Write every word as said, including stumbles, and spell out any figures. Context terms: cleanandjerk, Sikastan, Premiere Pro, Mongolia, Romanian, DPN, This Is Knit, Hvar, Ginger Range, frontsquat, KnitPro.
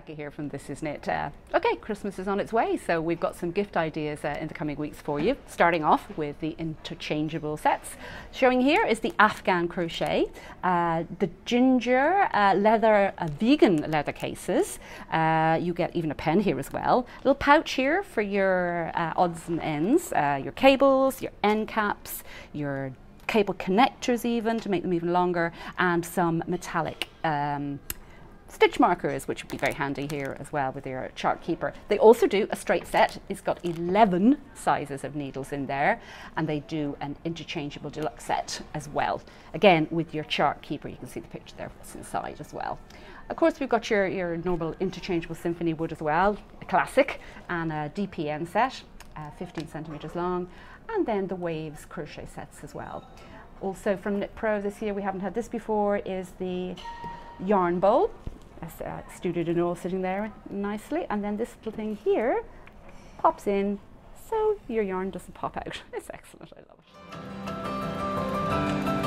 Jackie here from This Is Knit. Uh, okay, Christmas is on its way, so we've got some gift ideas uh, in the coming weeks for you. Starting off with the interchangeable sets. Showing here is the Afghan crochet, uh, the ginger uh, leather, uh, vegan leather cases. Uh, you get even a pen here as well. A little pouch here for your uh, odds and ends, uh, your cables, your end caps, your cable connectors even, to make them even longer, and some metallic um, stitch markers, which would be very handy here as well with your chart keeper. They also do a straight set. It's got eleven sizes of needles in there, and they do an interchangeable deluxe set as well. Again, with your chart keeper, you can see the picture there of what's inside as well. Of course, we've got your, your normal interchangeable symphony wood as well, a classic, and a D P N set, uh, fifteen centimeters long, and then the waves crochet sets as well. Also from KnitPro this year, we haven't had this before, is the yarn bowl. That's uh, studed and all sitting there nicely, and then this little thing here pops in so your yarn doesn't pop out. It's excellent, I love it.